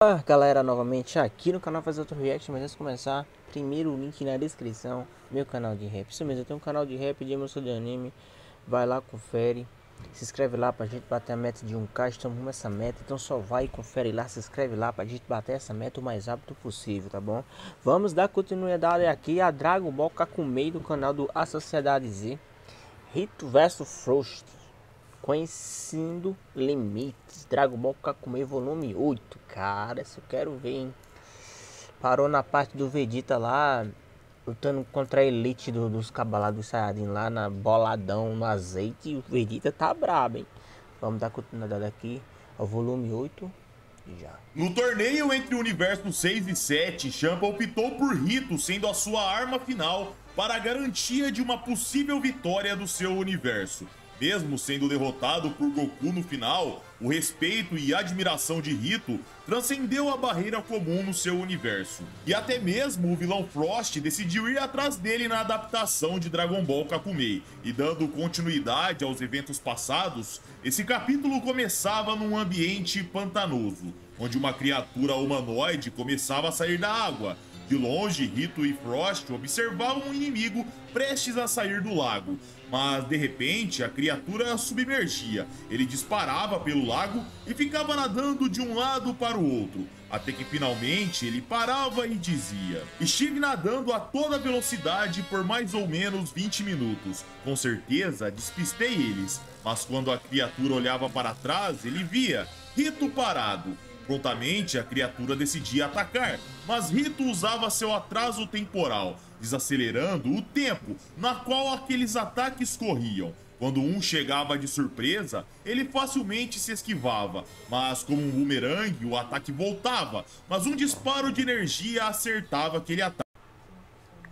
Olá galera, novamente aqui no canal fazer outro react, mas antes de começar, primeiro o link na descrição, meu canal de rap. Isso mesmo, eu tenho um canal de rap de emoção de anime, vai lá, confere, se inscreve lá pra gente bater a meta de 1K, estamos com essa meta, então só vai, confere lá, se inscreve lá pra gente bater essa meta o mais rápido possível, tá bom? Vamos dar continuidade aqui a Dragon Ball Kakumei do canal do A Sociedade Z, Hitto vs Frost, Conhecendo Limites, Dragon Ball Kakumei volume 8, cara, isso eu quero ver, hein? Parou na parte do Vegeta lá, lutando contra a elite dos cabalados Saiyajin lá, na boladão, no azeite, e o Vegeta tá brabo, hein? Vamos dar continuidade aqui ao volume 8, já. No torneio entre o universo 6 e 7, Champa optou por Rito sendo a sua arma final para a garantia de uma possível vitória do seu universo. Mesmo sendo derrotado por Goku no final, o respeito e admiração de Rito transcendeu a barreira comum no seu universo. E até mesmo o vilão Frost decidiu ir atrás dele na adaptação de Dragon Ball Kakumei. E dando continuidade aos eventos passados, esse capítulo começava num ambiente pantanoso, onde uma criatura humanoide começava a sair da água. De longe, Rito e Frost observavam um inimigo prestes a sair do lago, mas de repente a criatura submergia. Ele disparava pelo lago e ficava nadando de um lado para o outro, até que finalmente ele parava e dizia: "Estive nadando a toda velocidade por mais ou menos 20 minutos. Com certeza despistei eles, mas quando a criatura olhava para trás, ele via Rito parado." Prontamente, a criatura decidia atacar, mas Rito usava seu atraso temporal, desacelerando o tempo na qual aqueles ataques corriam. Quando um chegava de surpresa, ele facilmente se esquivava, mas como um bumerangue, o ataque voltava, mas um disparo de energia acertava aquele ataque.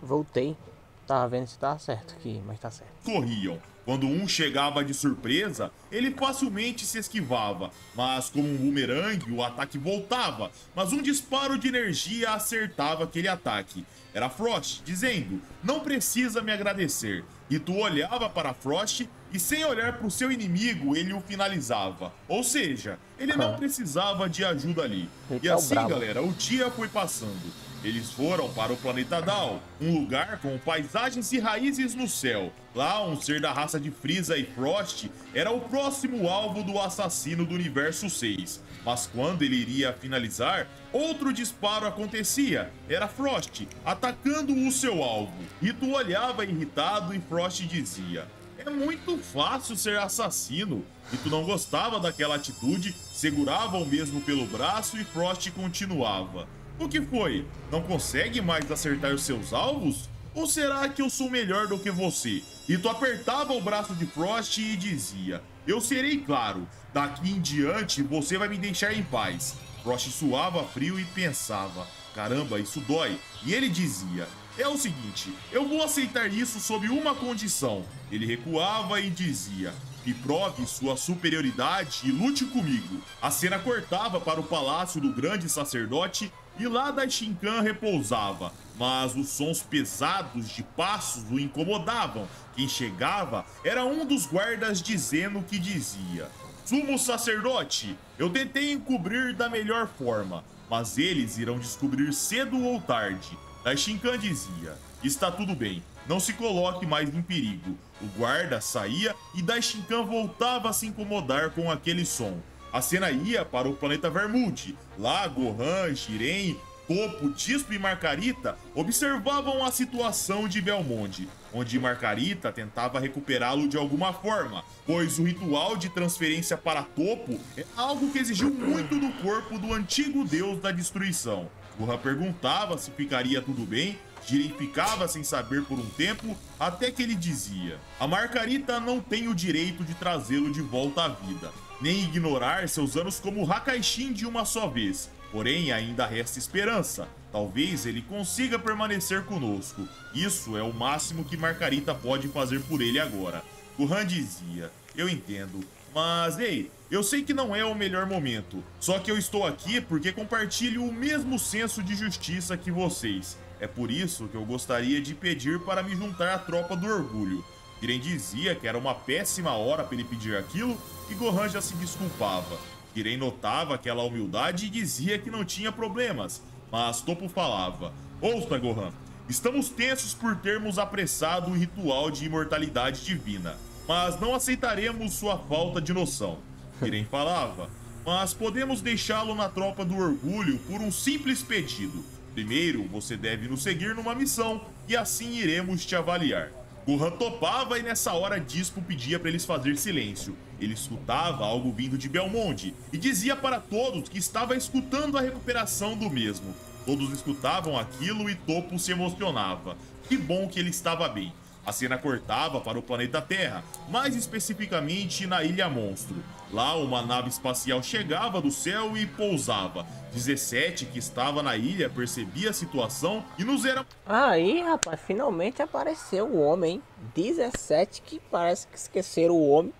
Voltei. Tava vendo se tá certo aqui, mas tá certo. Corriam. Quando um chegava de surpresa, ele facilmente se esquivava, mas como um bumerangue, o ataque voltava, mas um disparo de energia acertava aquele ataque. Era Frost, dizendo: "Não precisa me agradecer." Rito olhava para Frost e, sem olhar para o seu inimigo, ele o finalizava. Ou seja, ele não precisava de ajuda ali. E assim, galera, o dia foi passando. Eles foram para o planeta Dal, um lugar com paisagens e raízes no céu. Lá, um ser da raça de Frieza e Frost era o próximo alvo do assassino do universo 6. Mas quando ele iria finalizar, outro disparo acontecia. Era Frost, atacando o seu alvo. Rito olhava irritado e Frost dizia: "É muito fácil ser assassino." Rito não gostava daquela atitude, segurava o mesmo pelo braço e Frost continuava: "O que foi? Não consegue mais acertar os seus alvos? Ou será que eu sou melhor do que você?" Rito apertava o braço de Frost e dizia: "Eu serei claro. Daqui em diante você vai me deixar em paz." Frost suava frio e pensava: "Caramba, isso dói." E ele dizia: "É o seguinte, eu vou aceitar isso sob uma condição." Ele recuava e dizia: "E prove sua superioridade e lute comigo." A cena cortava para o palácio do grande sacerdote e lá Daishinkan repousava, mas os sons pesados de passos o incomodavam. Quem chegava era um dos guardas dizendo que dizia: "Sumo sacerdote, eu tentei encobrir da melhor forma, mas eles irão descobrir cedo ou tarde." Daishinkan dizia: "Está tudo bem, não se coloque mais em perigo." O guarda saía e Daishinkan voltava a se incomodar com aquele som. A cena ia para o planeta Vermoud. Lá, Gohan, Jiren, Toppo, Dyspo e Marcarita observavam a situação de Belmonte, onde Marcarita tentava recuperá-lo de alguma forma, pois o ritual de transferência para Toppo é algo que exigiu muito do corpo do antigo deus da destruição. Gohan perguntava se ficaria tudo bem. Jiren ficava sem saber por um tempo, até que ele dizia: "A Marcarita não tem o direito de trazê-lo de volta à vida, nem ignorar seus anos como Hakai Shin de uma só vez. Porém, ainda resta esperança. Talvez ele consiga permanecer conosco. Isso é o máximo que Marcarita pode fazer por ele agora." Gohan dizia: "Eu entendo. Mas, ei, eu sei que não é o melhor momento. Só que eu estou aqui porque compartilho o mesmo senso de justiça que vocês. É por isso que eu gostaria de pedir para me juntar à Tropa do Orgulho." Jiren dizia que era uma péssima hora para ele pedir aquilo e Gohan já se desculpava. Jiren notava aquela humildade e dizia que não tinha problemas, mas Toppo falava: ouça, Gohan, estamos tensos por termos apressado o ritual de imortalidade divina, mas não aceitaremos sua falta de noção. Jiren falava: mas podemos deixá-lo na Tropa do Orgulho por um simples pedido. Primeiro, você deve nos seguir numa missão e assim iremos te avaliar. Gohan topava e nessa hora Dyspo pedia para eles fazer silêncio. Ele escutava algo vindo de Belmonte e dizia para todos que estava escutando a recuperação do mesmo. Todos escutavam aquilo e Toppo se emocionava. Que bom que ele estava bem. A cena cortava para o planeta Terra, mais especificamente na Ilha Monstro. Lá, uma nave espacial chegava do céu e pousava. 17, que estava na ilha, percebia a situação e nos era... Aí, rapaz, finalmente apareceu o homem, hein? 17, que parece que esqueceram o homem.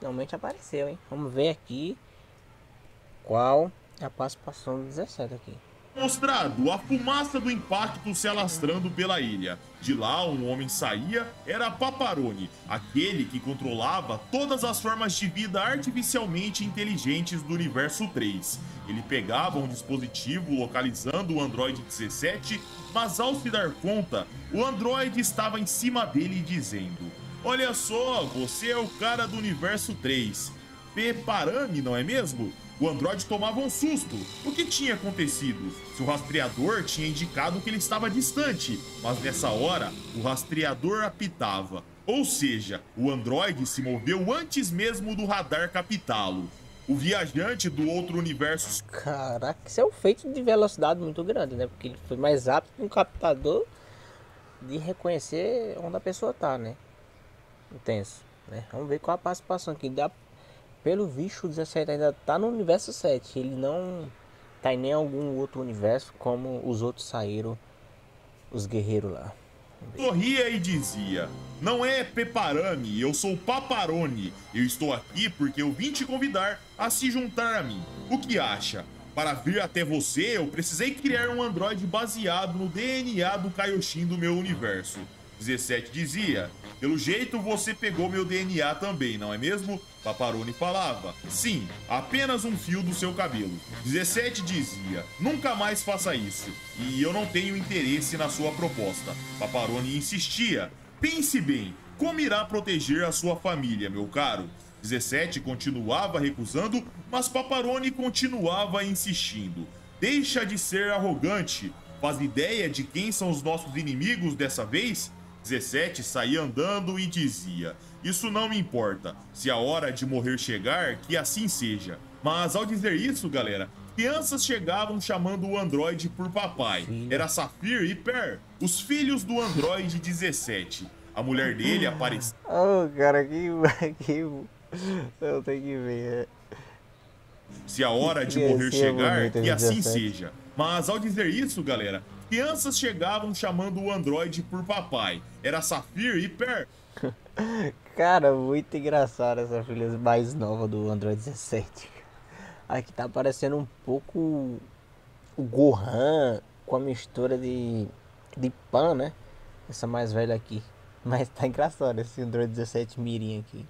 Finalmente apareceu, hein? Vamos ver aqui qual é a participação do 17 aqui. Mostrado a fumaça do impacto se alastrando pela ilha. De lá, um homem saía, era Paparoni, aquele que controlava todas as formas de vida artificialmente inteligentes do universo 3. Ele pegava um dispositivo localizando o Android 17, mas ao se dar conta, o Android estava em cima dele dizendo: olha só, você é o cara do universo 3. Paparoni, não é mesmo? O Android tomava um susto. O que tinha acontecido? Seu rastreador tinha indicado que ele estava distante, mas nessa hora, o rastreador apitava. Ou seja, o Android se moveu antes mesmo do radar captá-lo. O viajante do outro universo... Caraca, isso é um feito de velocidade muito grande, né? Porque ele foi mais rápido que um captador de reconhecer onde a pessoa tá, né? Intenso, né? Vamos ver qual a participação aqui da... Pelo visto, o 17 ainda tá no universo 7. Ele não tá em nem algum outro universo, como os outros saíram, os guerreiros lá. Sorria e dizia: não é Paparoni, eu sou Paparoni. Eu estou aqui porque eu vim te convidar a se juntar a mim. O que acha? Para vir até você, eu precisei criar um androide baseado no DNA do Kaioshin do meu universo. 17 dizia: pelo jeito você pegou meu DNA também, não é mesmo? Paparoni falava: sim, apenas um fio do seu cabelo. 17 dizia: nunca mais faça isso, e eu não tenho interesse na sua proposta. Paparoni insistia: pense bem, como irá proteger a sua família, meu caro? 17 continuava recusando, mas Paparoni continuava insistindo: deixa de ser arrogante, faz ideia de quem são os nossos inimigos dessa vez? 17 saía andando e dizia: isso não me importa, se a hora de morrer chegar, que assim seja. Mas ao dizer isso, galera, crianças chegavam chamando o Android por papai. Era Safir e Per, os filhos do Android 17. A mulher dele apareceu... Oh, cara, que... Eu tenho que ver... Se a hora de morrer chegar, que assim seja. Mas ao dizer isso, galera... Crianças chegavam chamando o Android por papai. Era Safir e Per. Cara, muito engraçada essa filha mais nova do Android 17. Aqui tá parecendo um pouco o Gohan com a mistura de Pan, né? Essa mais velha aqui. Mas tá engraçado esse Android 17 mirim aqui.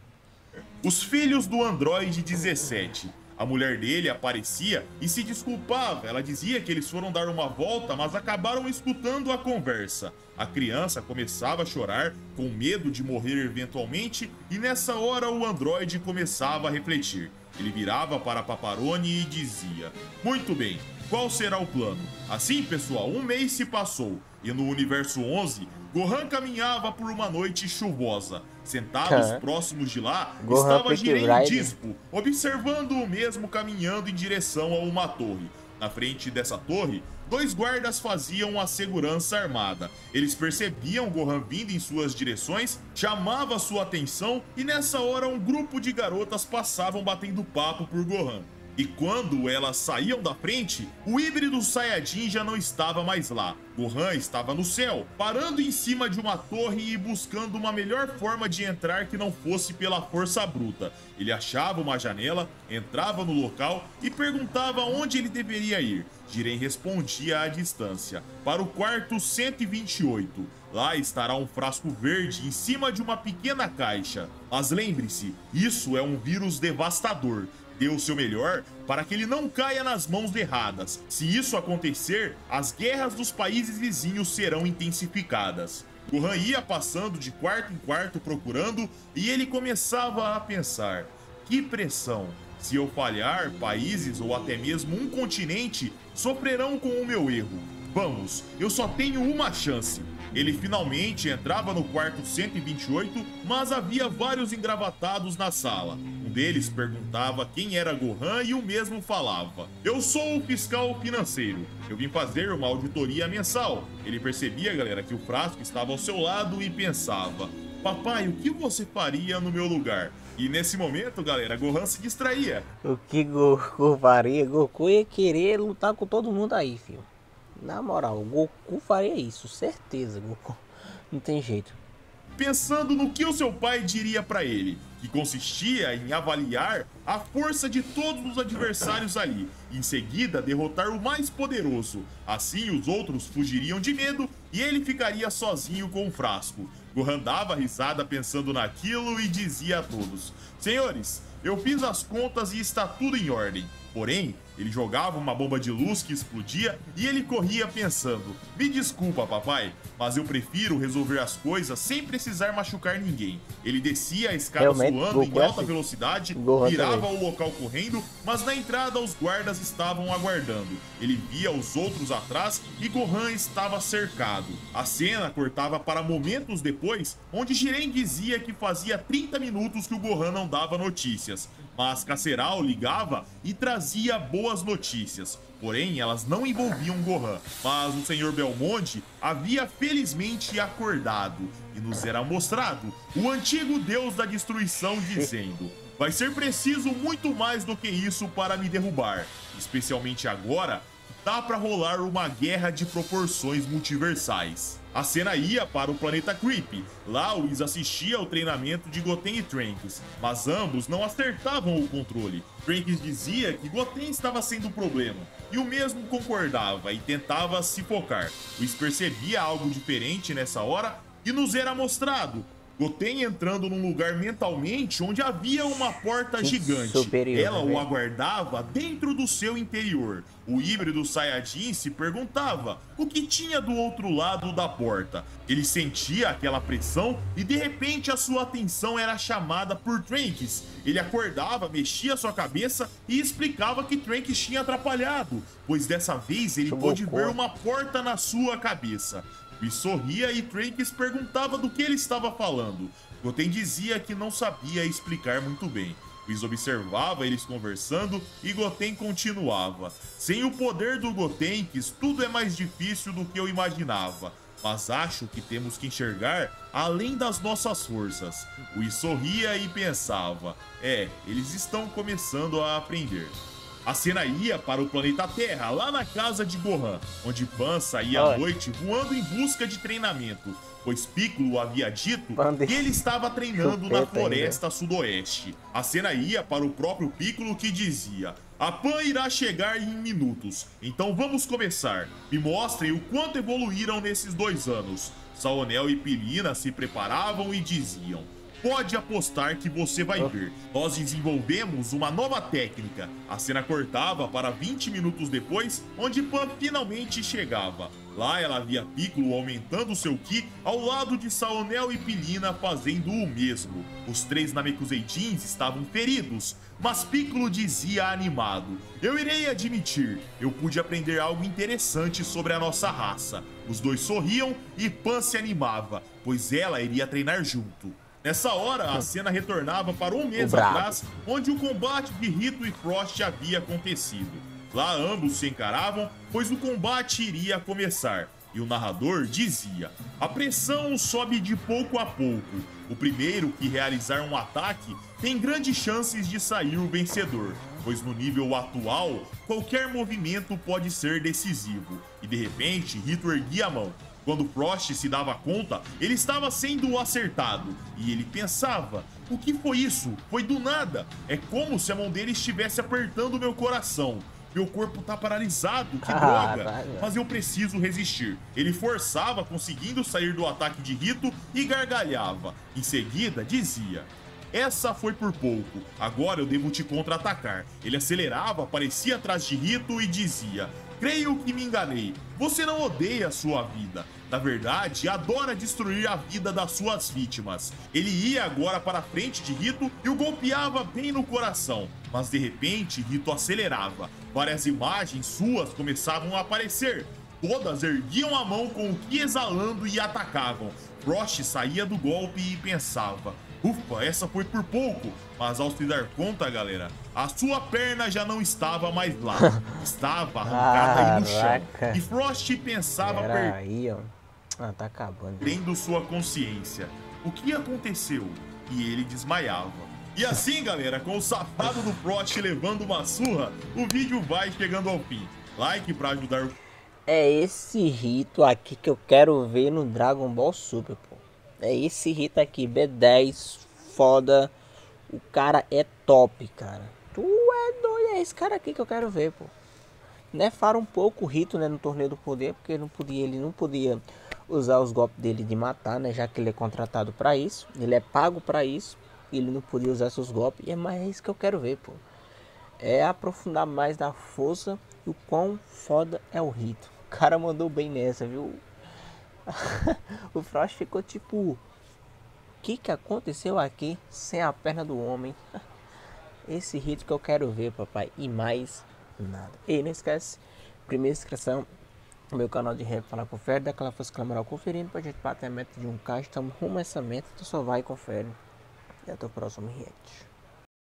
Os filhos do Android 17. A mulher dele aparecia e se desculpava. Ela dizia que eles foram dar uma volta, mas acabaram escutando a conversa. A criança começava a chorar, com medo de morrer eventualmente, e nessa hora o androide começava a refletir. Ele virava para Paparoni e dizia: muito bem, qual será o plano? Assim, pessoal, um mês se passou, e no universo 11... Gohan caminhava por uma noite chuvosa. Sentados próximos de lá, estava Girendispo, observando o mesmo caminhando em direção a uma torre. Na frente dessa torre, dois guardas faziam a segurança armada. Eles percebiam Gohan vindo em suas direções, chamava sua atenção e nessa hora um grupo de garotas passavam batendo papo por Gohan. E quando elas saíam da frente, o híbrido Saiyajin já não estava mais lá. Gohan estava no céu, parando em cima de uma torre e buscando uma melhor forma de entrar que não fosse pela força bruta. Ele achava uma janela, entrava no local e perguntava onde ele deveria ir. Jiren respondia à distância: para o quarto 128. Lá estará um frasco verde em cima de uma pequena caixa. Mas lembre-se, isso é um vírus devastador. deu o seu melhor para que ele não caia nas mãos erradas. Se isso acontecer, as guerras dos países vizinhos serão intensificadas. Gohan ia passando de quarto em quarto procurando e ele começava a pensar: que pressão! Se eu falhar, países ou até mesmo um continente sofrerão com o meu erro. Vamos, eu só tenho uma chance. Ele finalmente entrava no quarto 128, mas havia vários engravatados na sala. Um deles perguntava quem era Gohan e o mesmo falava: eu sou o fiscal financeiro, eu vim fazer uma auditoria mensal. Ele percebia, galera, que o frasco estava ao seu lado e pensava: papai, o que você faria no meu lugar? E nesse momento, galera, Gohan se distraía. O que Goku faria? Goku ia querer lutar com todo mundo aí, filho. Na moral, Goku faria isso, certeza, Goku. Não tem jeito. Pensando no que o seu pai diria pra ele, que consistia em avaliar a força de todos os adversários ali, em seguida derrotar o mais poderoso. Assim os outros fugiriam de medo e ele ficaria sozinho com o frasco. Gohan dava risada pensando naquilo e dizia a todos: senhores, eu fiz as contas e está tudo em ordem. Porém, ele jogava uma bomba de luz que explodia e ele corria pensando: me desculpa, papai, mas eu prefiro resolver as coisas sem precisar machucar ninguém. Ele descia a escada suando em alta velocidade, virava o local correndo, mas na entrada os guardas estavam aguardando. Ele via os outros atrás e Gohan estava cercado. A cena cortava para momentos depois, onde Jiren dizia que fazia 30 minutos que o Gohan não dava notícias. Mas Caceral ligava e trazia boas notícias, porém elas não envolviam Gohan. Mas o senhor Belmonte havia felizmente acordado e nos era mostrado o antigo deus da destruição dizendo: vai ser preciso muito mais do que isso para me derrubar, especialmente agora. Dá pra rolar uma guerra de proporções multiversais. A cena ia para o planeta Creep. Lá, o Whis assistia ao treinamento de Goten e Trunks, mas ambos não acertavam o controle. Trunks dizia que Goten estava sendo um problema, e o mesmo concordava e tentava se focar. Whis percebia algo diferente nessa hora e nos era mostrado. Goten entrando num lugar mentalmente onde havia uma porta gigante. Ela o aguardava dentro do seu interior. O híbrido Saiyajin se perguntava o que tinha do outro lado da porta. Ele sentia aquela pressão e de repente a sua atenção era chamada por Trunks. Ele acordava, mexia sua cabeça e explicava que Trunks tinha atrapalhado, pois dessa vez ele pôde ver uma porta na sua cabeça. Whis sorria e Trunks perguntava do que ele estava falando. Goten dizia que não sabia explicar muito bem. Whis observava eles conversando e Goten continuava: sem o poder do Gotenks, tudo é mais difícil do que eu imaginava, mas acho que temos que enxergar além das nossas forças. Whis sorria e pensava: eles estão começando a aprender. A cena ia para o planeta Terra, lá na casa de Gohan, onde Pan saía à noite voando em busca de treinamento, pois Piccolo havia dito que ele estava treinando na floresta sudoeste. A cena ia para o próprio Piccolo, que dizia: a Pan irá chegar em minutos, então vamos começar. Me mostrem o quanto evoluíram nesses 2 anos. Saonel e Pilina se preparavam e diziam: pode apostar que você vai ver. Nós desenvolvemos uma nova técnica. A cena cortava para 20 minutos depois, onde Pan finalmente chegava. Lá ela via Piccolo aumentando seu ki ao lado de Saonel e Pilina fazendo o mesmo. Os 3 Namekuseijins estavam feridos, mas Piccolo dizia animado: eu irei admitir, eu pude aprender algo interessante sobre a nossa raça. Os 2 sorriam e Pan se animava, pois ela iria treinar junto. Nessa hora, a cena retornava para um mês atrás, onde o combate de Rito e Frost havia acontecido. Lá ambos se encaravam, pois o combate iria começar. E o narrador dizia: a pressão sobe de pouco a pouco. O primeiro que realizar um ataque tem grandes chances de sair o vencedor, pois no nível atual, qualquer movimento pode ser decisivo. E de repente, Rito erguia a mão. Quando Frost se dava conta, ele estava sendo acertado. E ele pensava: o que foi isso? Foi do nada. É como se a mão dele estivesse apertando meu coração. Meu corpo tá paralisado, que droga. Mas eu preciso resistir. Ele forçava, conseguindo sair do ataque de Rito, e gargalhava. Em seguida, dizia: Essa foi por pouco. Agora eu devo te contra-atacar. Ele acelerava, aparecia atrás de Hitto e dizia: creio que me enganei. Você não odeia a sua vida. Na verdade, adora destruir a vida das suas vítimas. Ele ia agora para a frente de Hitto e o golpeava bem no coração. Mas de repente, Hitto acelerava. Várias imagens suas começavam a aparecer. Todas erguiam a mão com o ki exalando e atacavam. Frost saía do golpe e pensava: ufa, essa foi por pouco. Mas ao se dar conta, galera, a sua perna já não estava mais lá. Estava arrancada aí no chão. E Frost pensava... tá acabando. Perdendo sua consciência. O que aconteceu? E ele desmaiava. E assim, galera, com o safado do Frost levando uma surra, o vídeo vai chegando ao fim. Like pra ajudar o... É esse Hitto aqui que eu quero ver no Dragon Ball Super, pô. É esse Hitto aqui, B10, foda. O cara é top, cara. Tu é doido, é esse cara aqui que eu quero ver, pô. Nefaram um pouco o Hitto, né, no Torneio do Poder, porque ele não podia usar os golpes dele de matar, né, já que ele é contratado pra isso, ele é pago pra isso, ele não podia usar seus golpes, e é mais isso que eu quero ver, pô. É aprofundar mais na força e o quão foda é o Hitto. O cara mandou bem nessa, viu? O Frost ficou tipo: o que aconteceu aqui sem a perna do homem? Esse Hitto que eu quero ver, papai. E mais nada. E não esquece, primeira inscrição no meu canal de rap, fala, confere, dá aquela força clamoral conferindo pra gente bater a meta de 1K. Estamos rumo a essa meta, tu só vai e confere. E até o próximo react.